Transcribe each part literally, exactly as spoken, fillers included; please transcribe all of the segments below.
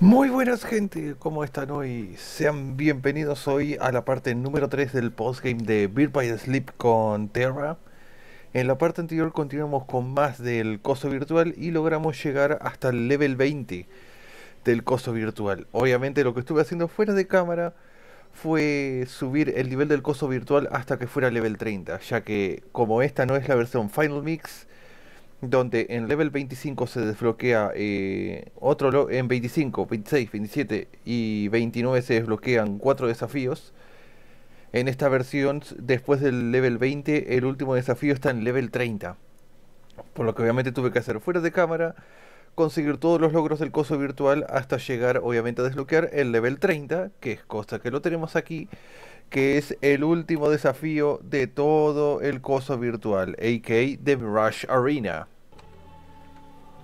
Muy buenas gente, ¿cómo están hoy? Sean bienvenidos hoy a la parte número tres del postgame de Birth by Sleep con Terra. En la parte anterior continuamos con más del coso virtual y logramos llegar hasta el level veinte del coso virtual. Obviamente lo que estuve haciendo fuera de cámara fue subir el nivel del coso virtual hasta que fuera level treinta, ya que como esta no es la versión Final Mix, donde en level veinticinco se desbloquea eh, otro lo en veinticinco, veintiséis, veintisiete y veintinueve se desbloquean cuatro desafíos. En esta versión, después del level veinte, el último desafío está en level treinta, por lo que obviamente tuve que hacer fuera de cámara, conseguir todos los logros del coso virtual hasta llegar obviamente a desbloquear el level treinta, que es cosa que lo tenemos aquí, que es el último desafío de todo el coso virtual, a k a de Mirage Arena.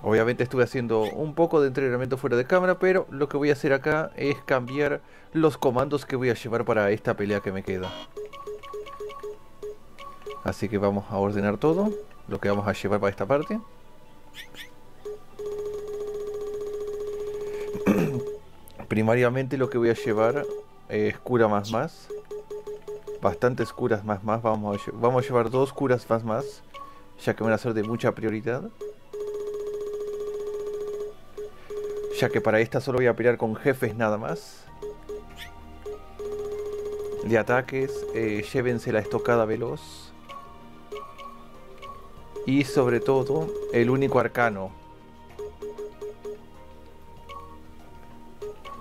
Obviamente estuve haciendo un poco de entrenamiento fuera de cámara, pero lo que voy a hacer acá es cambiar los comandos que voy a llevar para esta pelea que me queda. Así que vamos a ordenar todo lo que vamos a llevar para esta parte. Primariamente lo que voy a llevar es cura++. Bastantes curas más más, vamos a, vamos a llevar dos curas más más, ya que van a ser de mucha prioridad. Ya que para esta solo voy a pelear con jefes nada más. De ataques, eh, llévense la estocada veloz. Y sobre todo, el único arcano.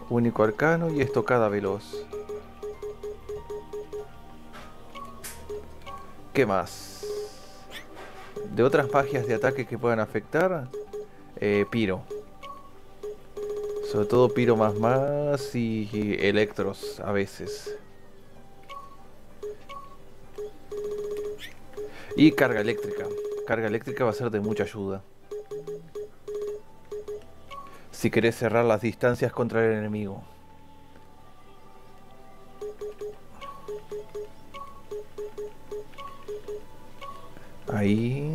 Único arcano y estocada veloz. ¿Qué más? De otras magias de ataque que puedan afectar, eh, Piro. Sobre todo Piro más más y, y Electros a veces. Y carga eléctrica. Carga eléctrica va a ser de mucha ayuda si querés cerrar las distancias contra el enemigo. Ahí.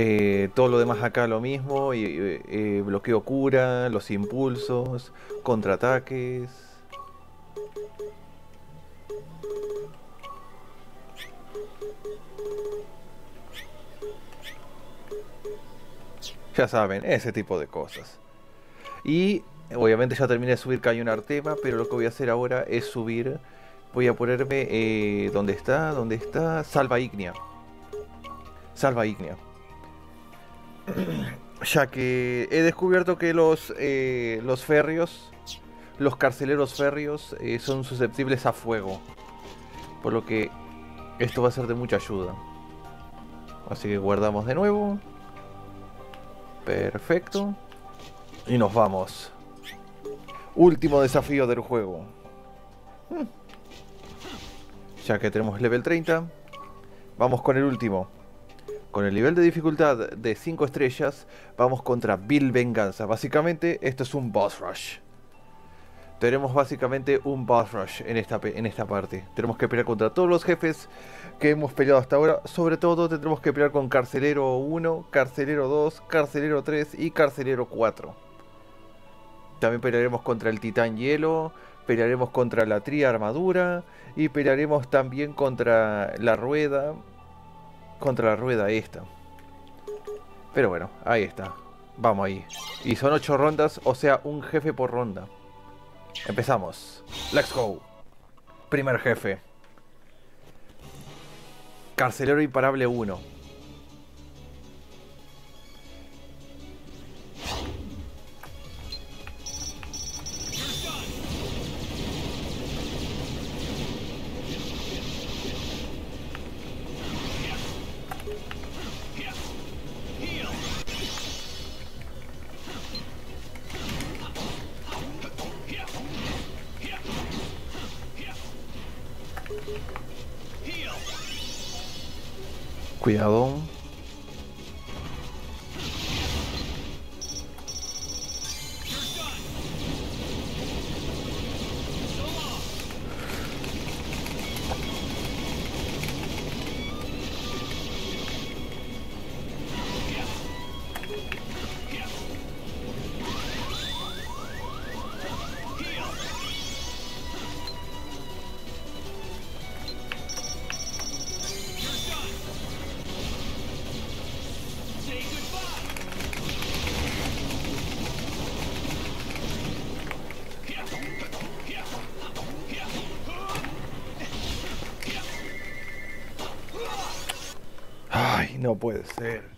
Eh, todo lo demás acá lo mismo. Y, eh, bloqueo cura, los impulsos, contraataques. Ya saben, ese tipo de cosas. Y obviamente ya terminé de subir que hay un Artema, pero lo que voy a hacer ahora es subir... Voy a ponerme, eh, ¿dónde está? ¿Dónde está? Salva Ignia. Salva Ignia. Ya que he descubierto que los, eh, los férreos, los carceleros férreos, eh, son susceptibles a fuego. Por lo que esto va a ser de mucha ayuda. Así que guardamos de nuevo. Perfecto. Y nos vamos. Último desafío del juego. Hmm. Ya que tenemos level treinta, vamos con el último. Con el nivel de dificultad de cinco estrellas, vamos contra Vil Venganza. Básicamente, esto es un boss rush. Tenemos básicamente un boss rush en esta, en esta parte. Tenemos que pelear contra todos los jefes que hemos peleado hasta ahora. Sobre todo, tendremos que pelear con Carcelero uno, Carcelero dos, Carcelero tres y Carcelero cuatro. También pelearemos contra el Titán Hielo. Pelearemos contra la Trinity Armadura. Y pelearemos también contra la rueda. Contra la rueda esta. Pero bueno, ahí está. Vamos ahí. Y son ocho rondas, o sea, un jefe por ronda. Empezamos. Let's go. Primer jefe. Carcelero Implacable uno. Cuidado. No puede ser.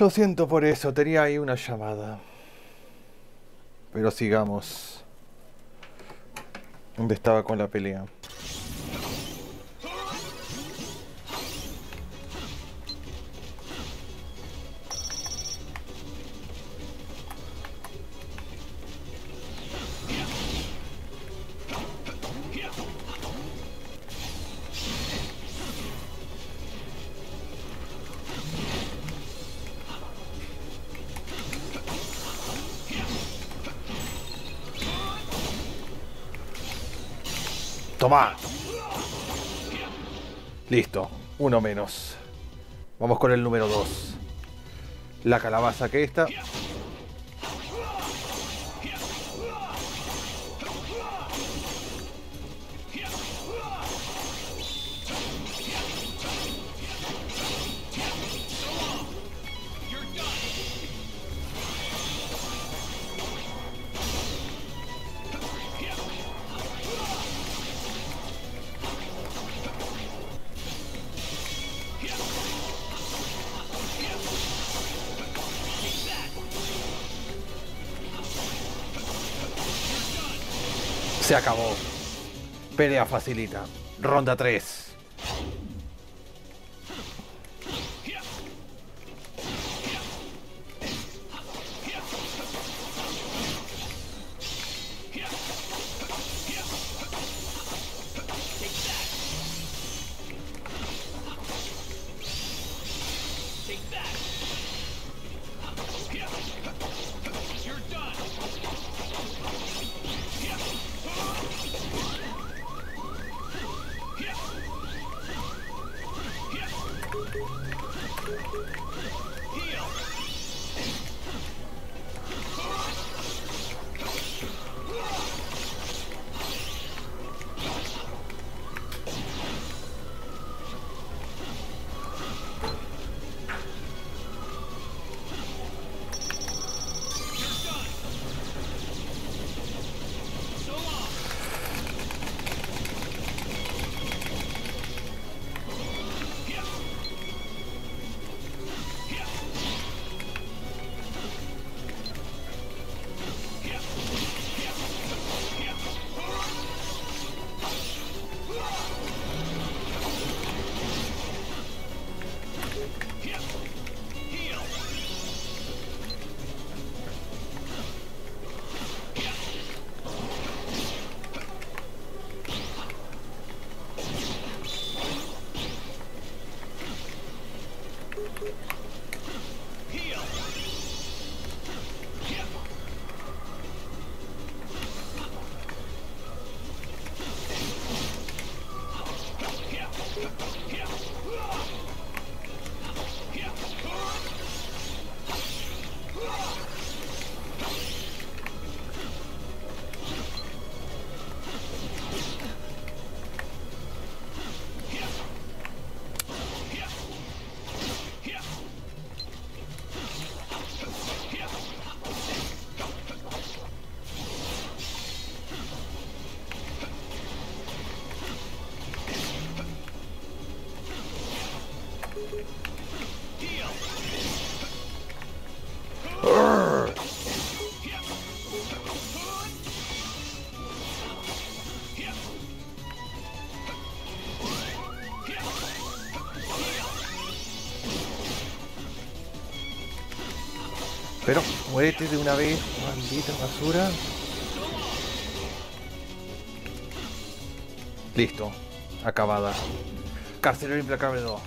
Lo siento por eso, tenía ahí una llamada. Pero sigamos. ¿Dónde estaba con la pelea? Toma. Listo, uno menos. Vamos con el número dos. La calabaza que esta. Se acabó. Pelea facilita. Ronda tres. Pero muérete de una vez, maldita basura. Listo, acabada. Carcelero Implacable dos.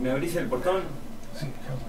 ¿Me abrís el portón? Sí, claro.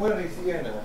muere y sigue nada.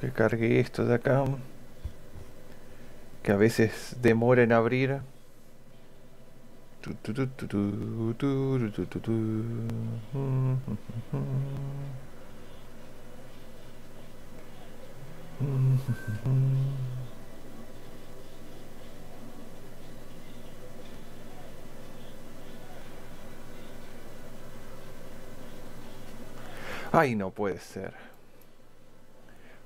Que cargué esto de acá, que a veces demora en abrir. Ay, no puede ser.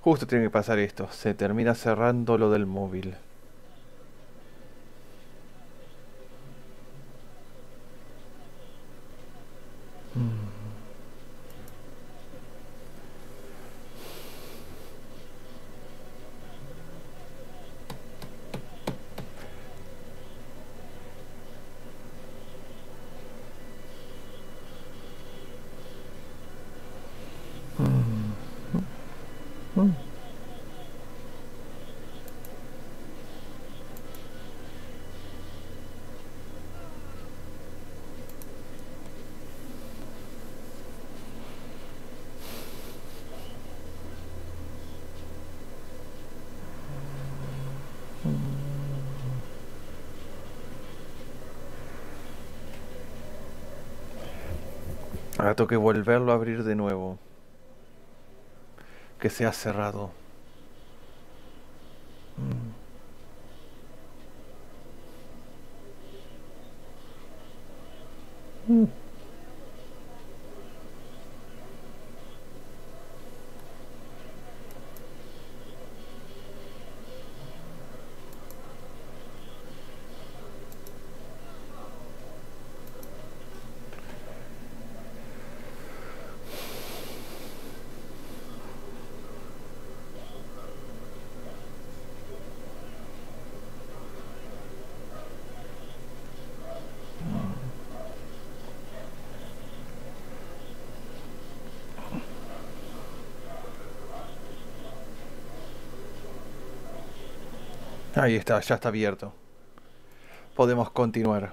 Justo tiene que pasar esto, se termina cerrando lo del móvil. Ahora tengo que volverlo a abrir de nuevo. Que sea cerrado. Mm. Mm. Ahí está, ya está abierto. Podemos continuar.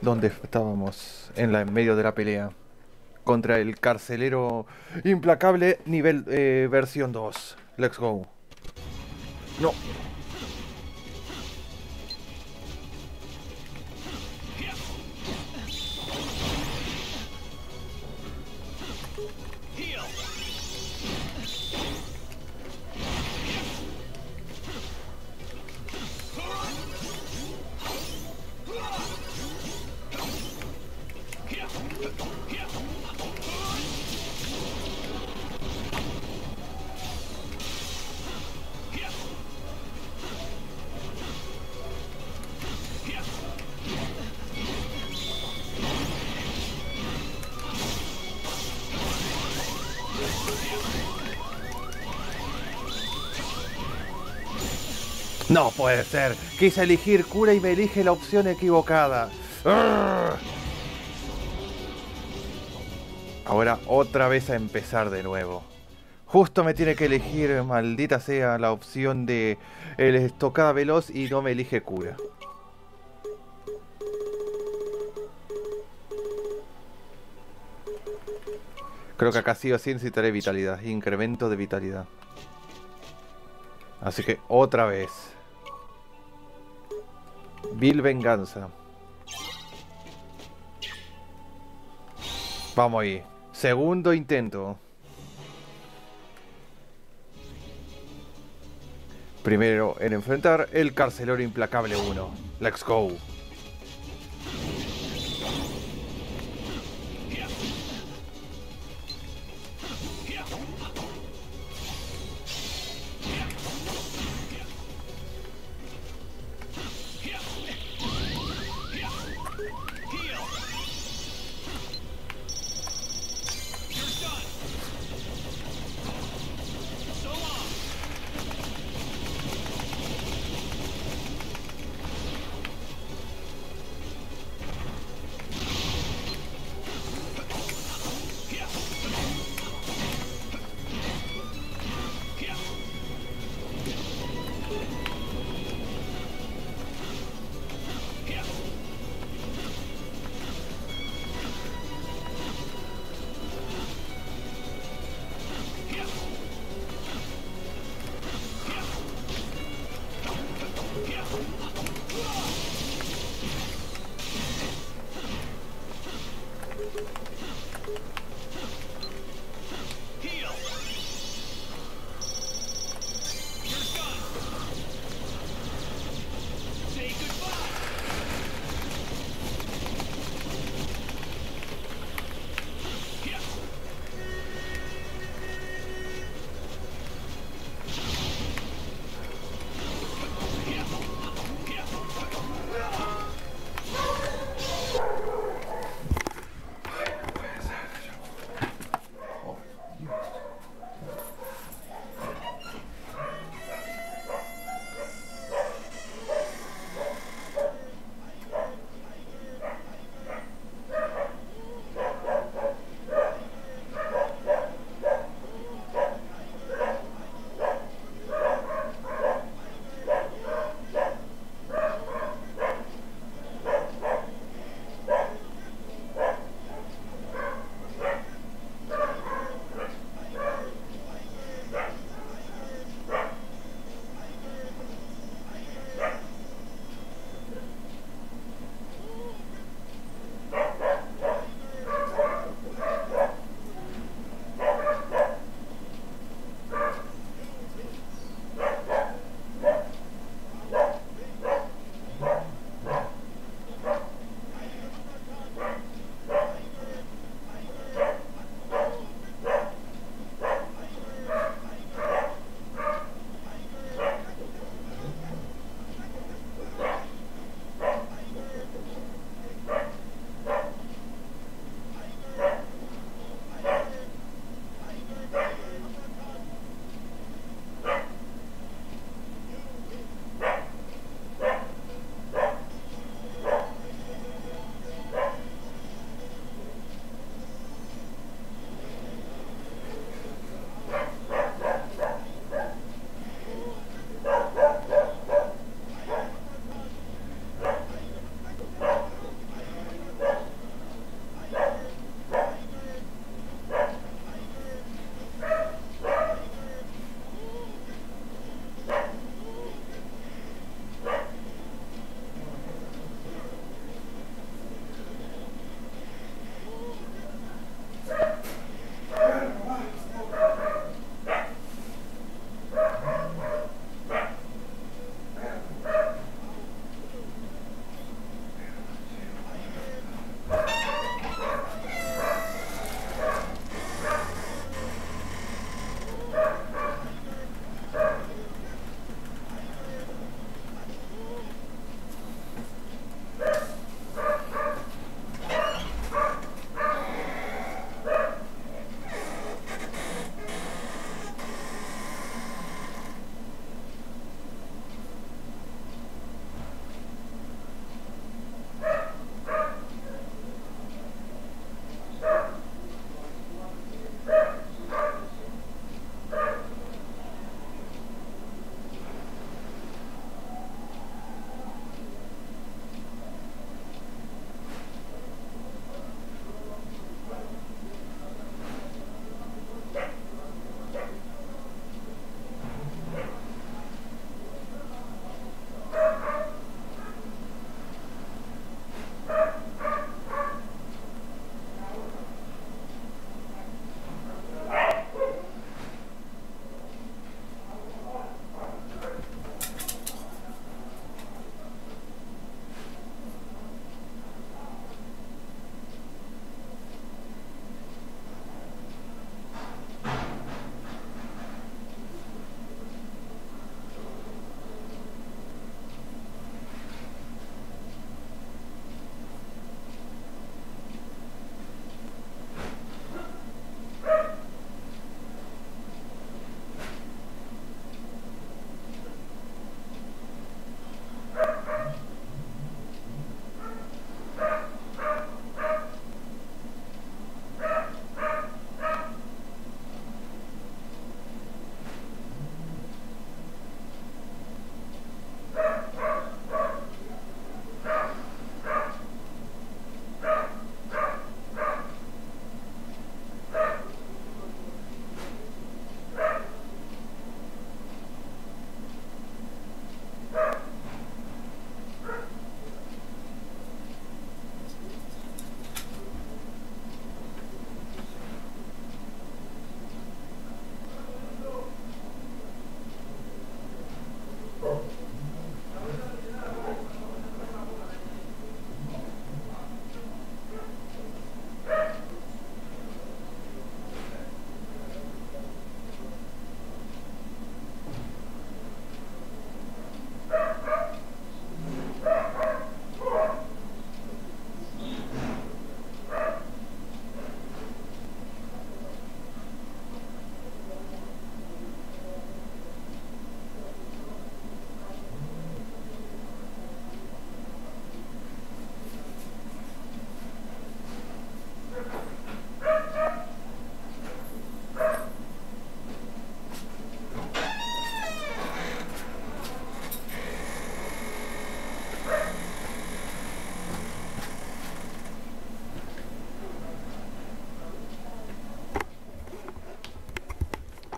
Donde estábamos, en, la, en medio de la pelea. Contra el Carcelero Implacable, nivel eh, versión dos. Let's go. No. No puede ser, quise elegir cura y me elige la opción equivocada. ¡Arr! Ahora otra vez a empezar de nuevo. Justo me tiene que elegir, maldita sea, la opción de el estocada veloz y no me elige cura. Creo que acá sí o sí necesitaré vitalidad, incremento de vitalidad. Así que otra vez. Vil Venganza. Vamos ahí. Segundo intento. Primero en enfrentar el Carcelero Implacable uno. Let's go.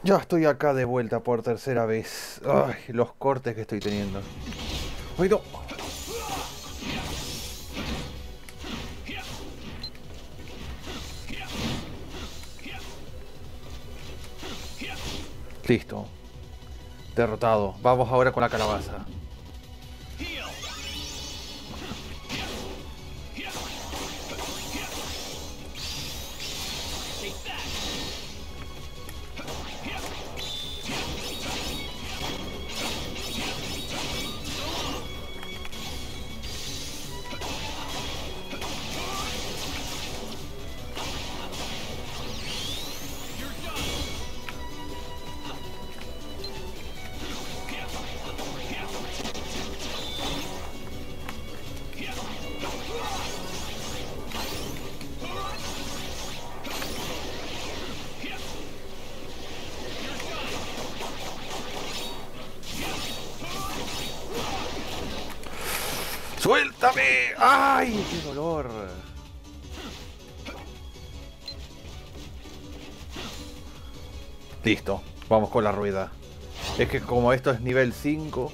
Ya estoy acá de vuelta por tercera vez. Ay, los cortes que estoy teniendo. ¡Ay, no! Listo. Derrotado. Vamos ahora con la calabaza. ¡Suéltame! ¡Ay, qué dolor! Listo, vamos con la rueda. Es que como esto es nivel cinco...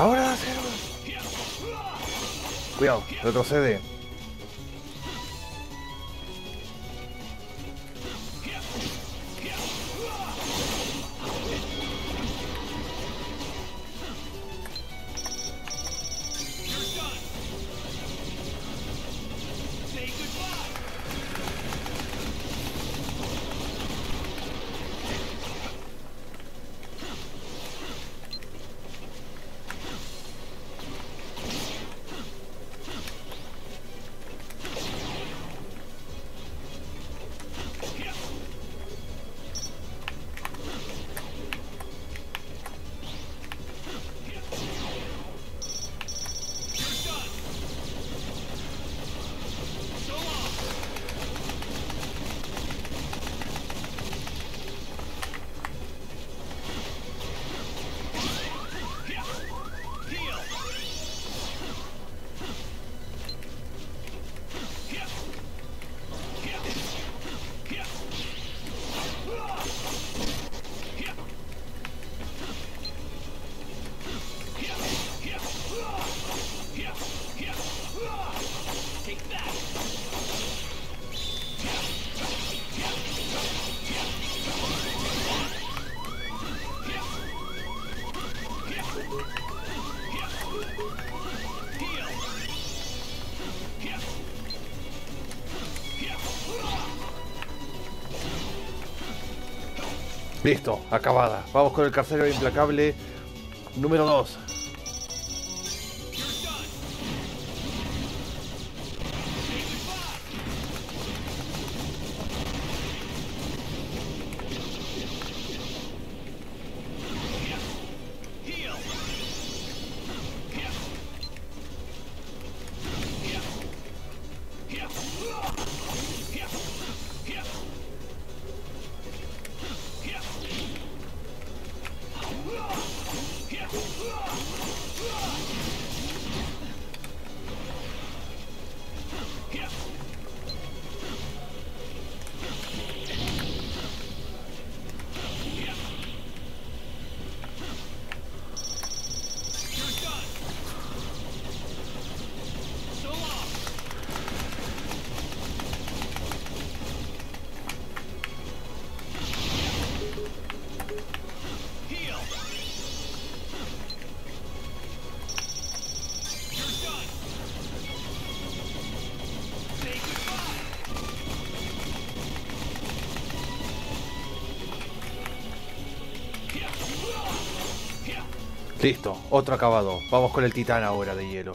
Ahora, cuidado, retrocede. Listo, acabada. Vamos con el Carcelero Implacable número dos. Listo, otro acabado. Vamos con el titán ahora de hielo.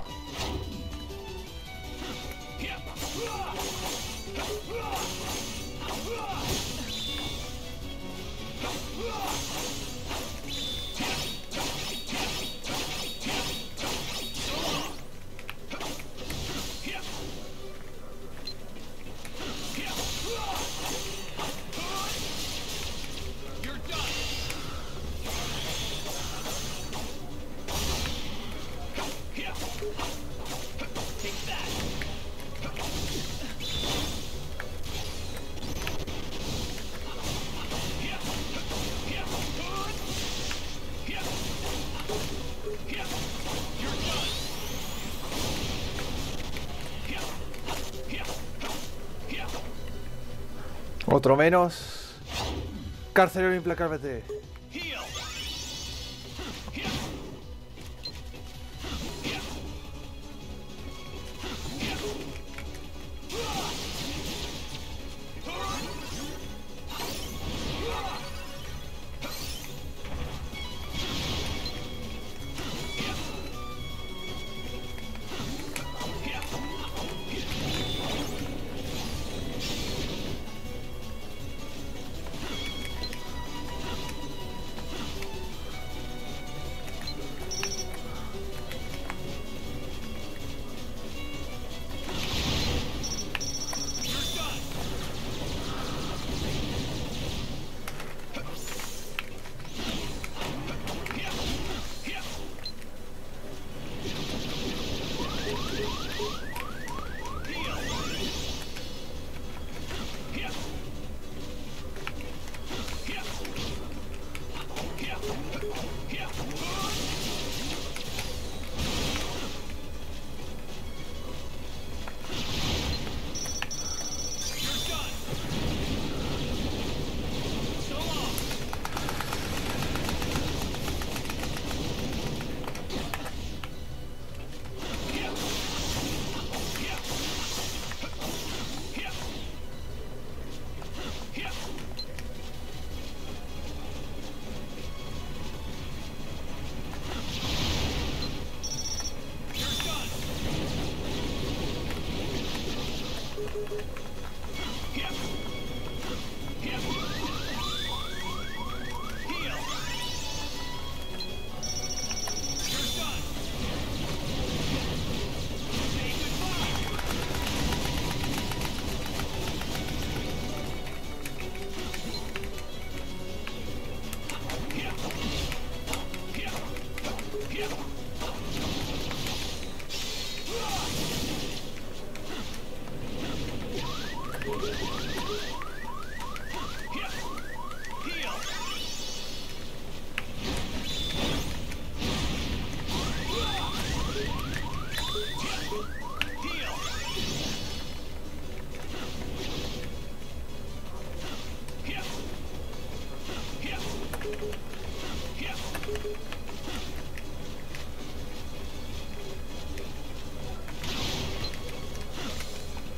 Otro menos. Carcelero Implacable.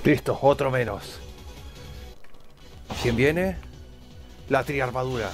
Listo, otro menos. ¿Quién viene? La triarmadura.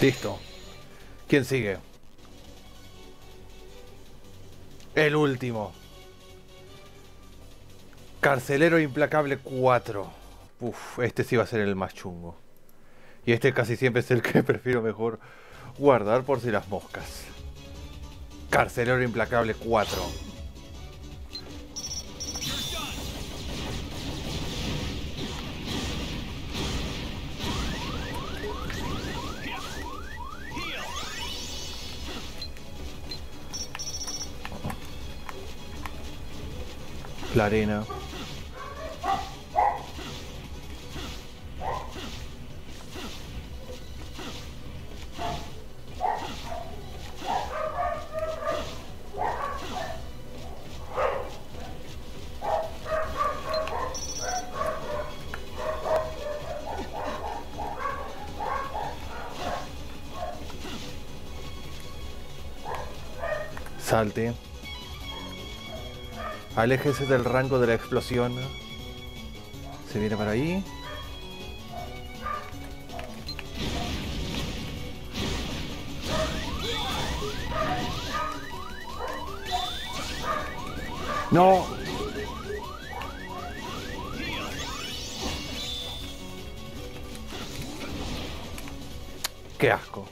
Listo. ¿Quién sigue? El último. Carcelero Implacable cuatro. Uf, este sí va a ser el más chungo. Y este casi siempre es el que prefiero mejor guardar por si las moscas. Carcelero Implacable cuatro. La arena. Salte. Aléjese del rango de la explosión. Se viene para ahí. ¡No! ¡Qué asco!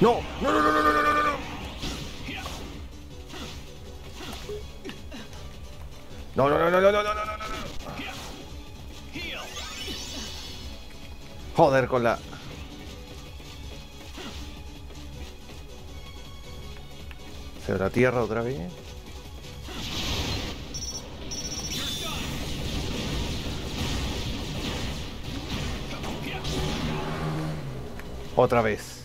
No, no, no, no, no, no, no, no. No, no, no, no, no, no, no, no, no, no. Joder con la... Se va la tierra otra vez. Otra vez.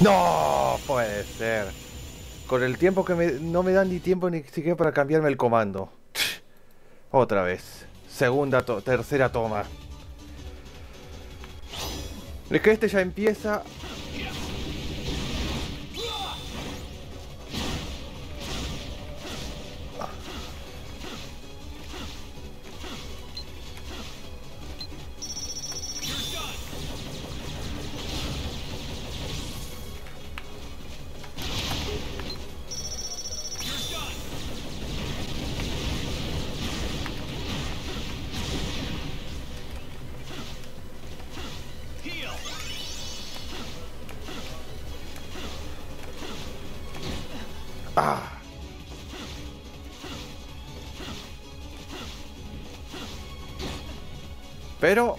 No puede ser. Con el tiempo que me, no me dan ni tiempo ni siquiera para cambiarme el comando. Otra vez. Segunda, to tercera toma. Es que este ya empieza. Pero...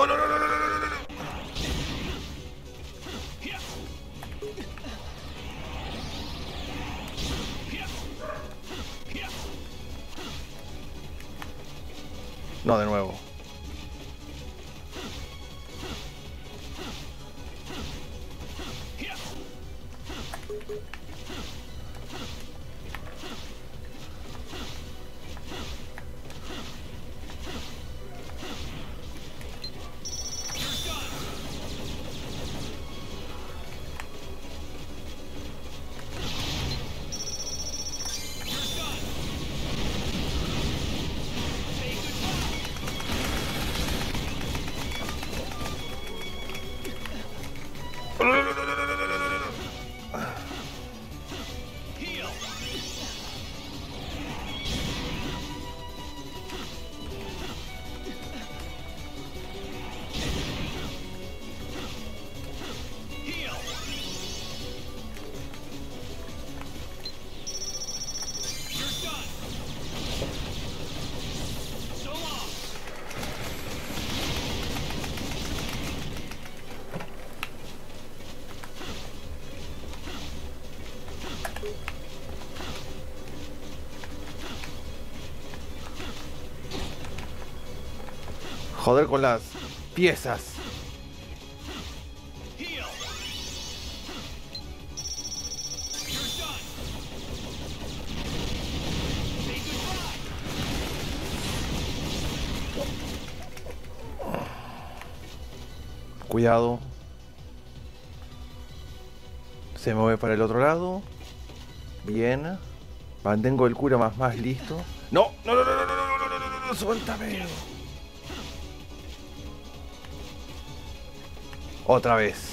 No, no, no, no, no, no, no, no. No, de nuevo. Joder con las piezas. Cuidado. Se mueve para el otro lado. Bien. Mantengo el cura más más listo. No, no, no, no, no, no, no, no, no, no, suéltame. Otra vez.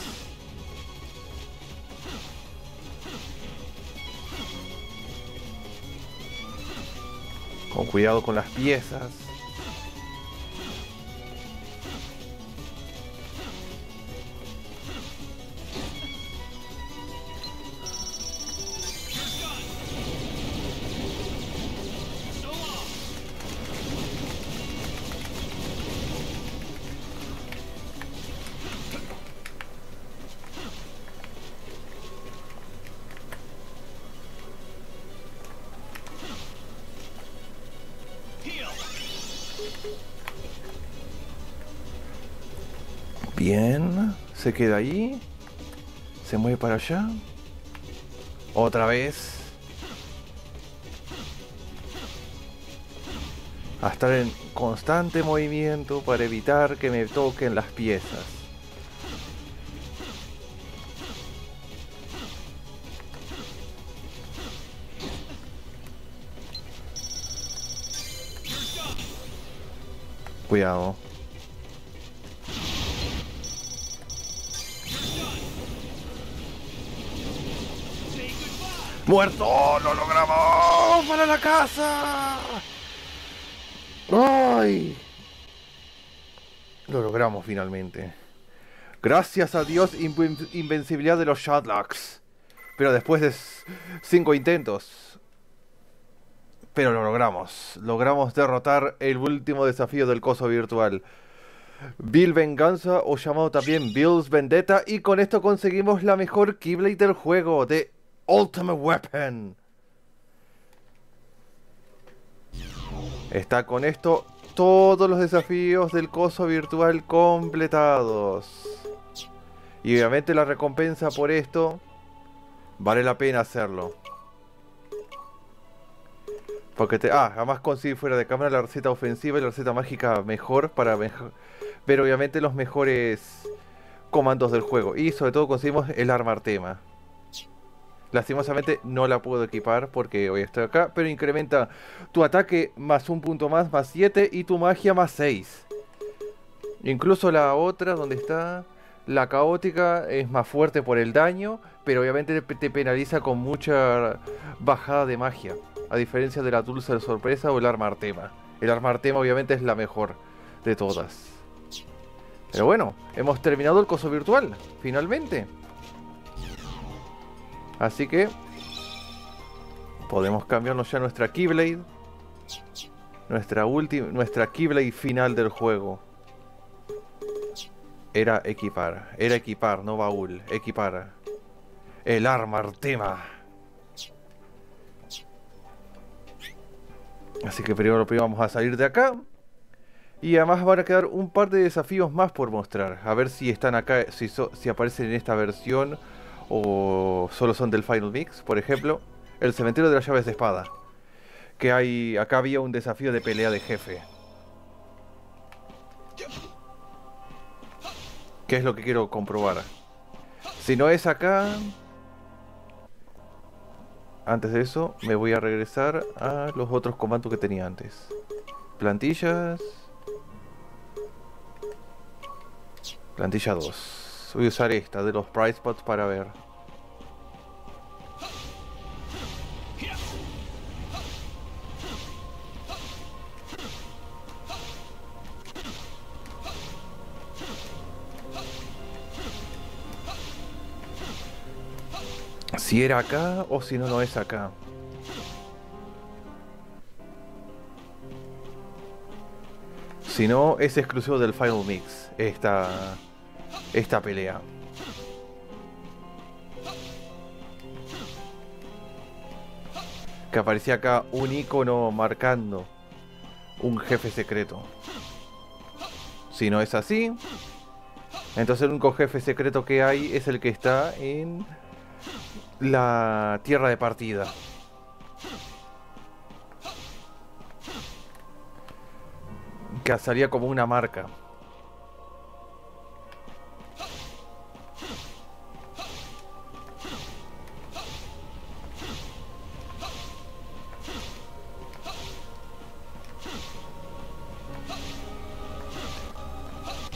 Con cuidado con las piezas. Bien, se queda ahí, se mueve para allá, otra vez, a estar en constante movimiento para evitar que me toquen las piezas. Cuidado. ¡Muerto! ¡Lo logramos! ¡Para la casa! ¡Ay! Lo logramos finalmente. Gracias a Dios, inven invencibilidad de los Shotlocks. Pero después de cinco intentos. Pero lo logramos. Logramos derrotar el último desafío del coso virtual. Vil Venganza, o llamado también Bill's Vendetta. Y con esto conseguimos la mejor Keyblade del juego de... Ultima Weapon. Está con esto todos los desafíos del coso virtual completados. Y obviamente la recompensa por esto vale la pena hacerlo. Porque te... Ah, además conseguí fuera de cámara la receta ofensiva y la receta mágica mejor para mejor... ver obviamente los mejores comandos del juego. Y sobre todo conseguimos el arma Artema. Lastimosamente no la puedo equipar porque hoy estoy acá, pero incrementa tu ataque más un punto más, más siete y tu magia más seis. Incluso la otra, donde está la caótica, es más fuerte por el daño, pero obviamente te penaliza con mucha bajada de magia, a diferencia de la dulce de sorpresa o el arma Artema. El arma Artema obviamente es la mejor de todas. Pero bueno, hemos terminado el coso virtual, finalmente. Así que podemos cambiarnos ya nuestra Keyblade. Nuestra última, nuestra Keyblade final del juego. Era equipar, era equipar, no baúl, equipar. El arma Artema. Así que primero, primero vamos a salir de acá. Y además van a quedar un par de desafíos más por mostrar. A ver si están acá, si, so, si aparecen en esta versión o solo son del Final Mix. Por ejemplo, el Cementerio de las Llaves de Espada. Que hay, acá había un desafío de pelea de jefe. Que es lo que quiero comprobar. Si no es acá... Antes de eso, me voy a regresar a los otros comandos que tenía antes. Plantillas... Plantilla dos. Voy a usar esta de los prize pots para ver. Si era acá o si no, no es acá. Si no, es exclusivo del Final Mix. Esta... Esta pelea. Que aparecía acá un icono marcando un jefe secreto. Si no es así, entonces el único jefe secreto que hay es el que está en la tierra de partida. Que salía como una marca.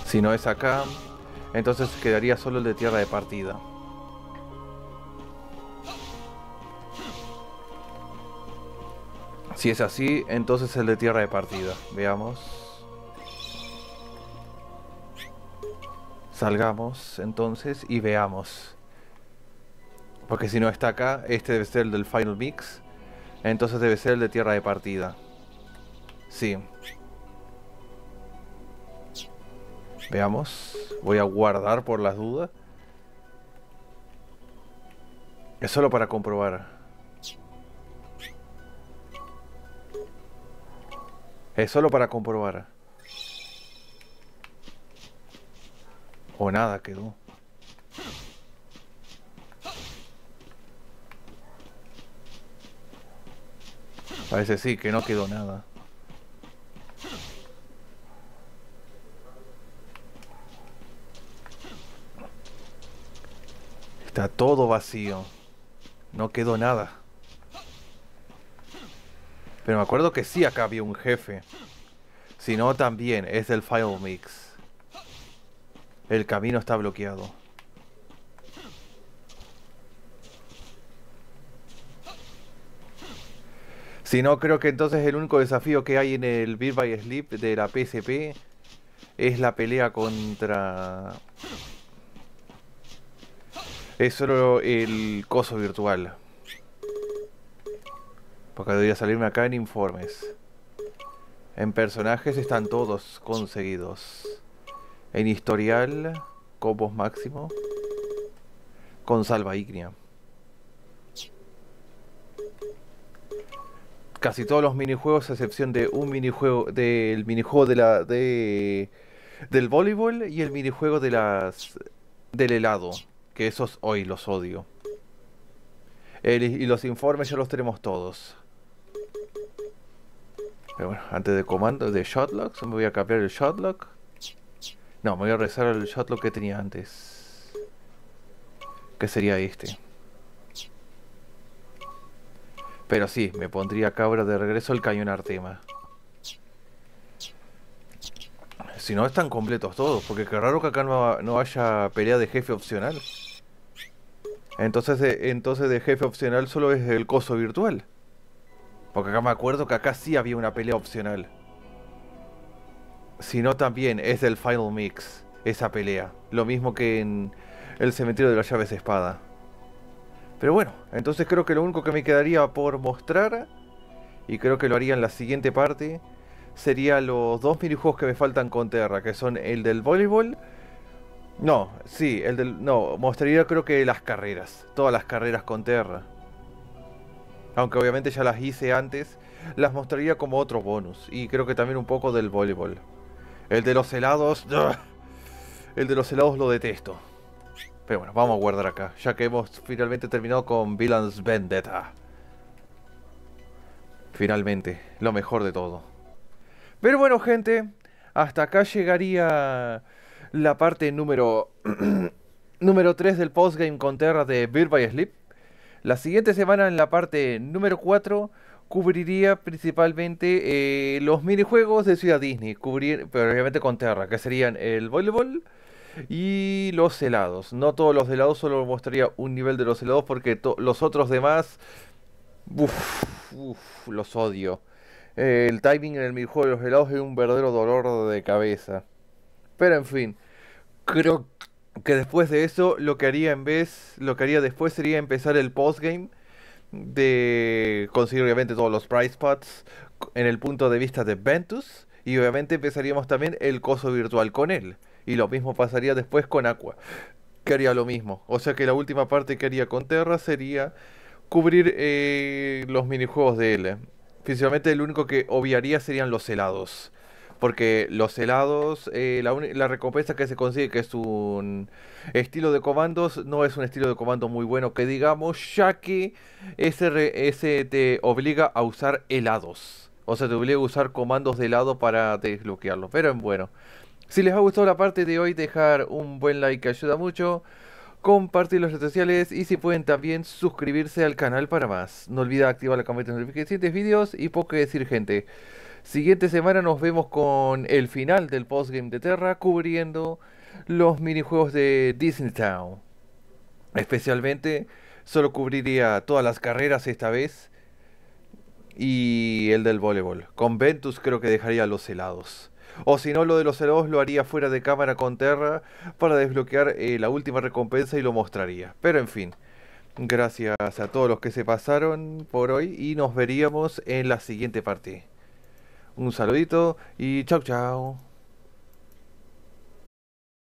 Si no es acá, entonces quedaría solo el de tierra de partida. Si es así, entonces el de tierra de partida. Veamos. Salgamos entonces y veamos. Porque si no está acá, este debe ser el del Final Mix. Entonces debe ser el de tierra de partida. Sí. Veamos, voy a guardar por las dudas. Es solo para comprobar. Es solo para comprobar. O nada quedó. Parece sí, que no quedó nada. Está todo vacío. No quedó nada. Pero me acuerdo que sí acá había un jefe. Si no, también es el Final Mix. El camino está bloqueado. Si no, creo que entonces el único desafío que hay en el Birth by Sleep de la P S P es la pelea contra... Es solo el coso virtual. Porque debería salirme acá en informes. En personajes están todos conseguidos. En historial, copos máximo. Con Salva Ignia. Casi todos los minijuegos, a excepción de un minijuego, del minijuego de la, de, del voleibol y el minijuego de las, del helado. Que esos hoy los odio. El, y los informes ya los tenemos todos. Pero bueno, antes de comando de Shotlock, me voy a cambiar el Shotlock. No, me voy a regresar al Shotlock que tenía antes. Que sería este. Pero sí, me pondría acá ahora de regreso el cañón Artema. Si no están completos todos, porque qué raro que acá no, no haya pelea de jefe opcional. Entonces de, entonces de jefe opcional solo es el coso virtual. Porque acá me acuerdo que acá sí había una pelea opcional. Si no también es del Final Mix, esa pelea. Lo mismo que en el Cementerio de las Llaves de Espada. Pero bueno, entonces creo que lo único que me quedaría por mostrar, y creo que lo haría en la siguiente parte, serían los dos minijuegos que me faltan con Terra, que son el del voleibol No, sí, el del... No, mostraría creo que las carreras. Todas las carreras con Terra. Aunque obviamente ya las hice antes. Las mostraría como otro bonus. Y creo que también un poco del voleibol. El de los helados... ¡Ugh! El de los helados lo detesto. Pero bueno, vamos a guardar acá. Ya que hemos finalmente terminado con Villain Vendetta. Finalmente, lo mejor de todo. Pero bueno, gente. Hasta acá llegaría... la parte número número tres del postgame con Terra de Birth by Sleep. La siguiente semana, en la parte número cuatro, cubriría principalmente eh, los minijuegos de Ciudad Disney. Cubrir, pero obviamente con Terra, que serían el voleibol y los helados. No todos los helados, solo mostraría un nivel de los helados porque los otros demás... Uf, uf, los odio. Eh, el timing en el minijuego de los helados es un verdadero dolor de cabeza. Pero en fin, creo que después de eso lo que haría en vez, lo que haría después sería empezar el postgame de conseguir obviamente todos los prize pads en el punto de vista de Ventus y obviamente empezaríamos también el coso virtual con él y lo mismo pasaría después con Aqua, que haría lo mismo. O sea que la última parte que haría con Terra sería cubrir eh, los minijuegos de él. Principalmente el único que obviaría serían los helados. Porque los helados, eh, la, la recompensa que se consigue, que es un estilo de comandos, no es un estilo de comando muy bueno que digamos, ya que ese, re, ese te obliga a usar helados. O sea, te obliga a usar comandos de helado para desbloquearlo. Pero bueno, si les ha gustado la parte de hoy, dejar un buen like que ayuda mucho. Compartir las redes sociales y si pueden también suscribirse al canal para más. No olviden activar la campanita de notificaciones de vídeos y poco que decir, gente. Siguiente semana nos vemos con el final del postgame de Terra cubriendo los minijuegos de Disney Town. Especialmente solo cubriría todas las carreras esta vez y el del voleibol. Con Ventus creo que dejaría los helados. O si no, lo de los helados lo haría fuera de cámara con Terra para desbloquear eh, la última recompensa y lo mostraría. Pero en fin, gracias a todos los que se pasaron por hoy y nos veríamos en la siguiente parte. Un saludito y chau chau.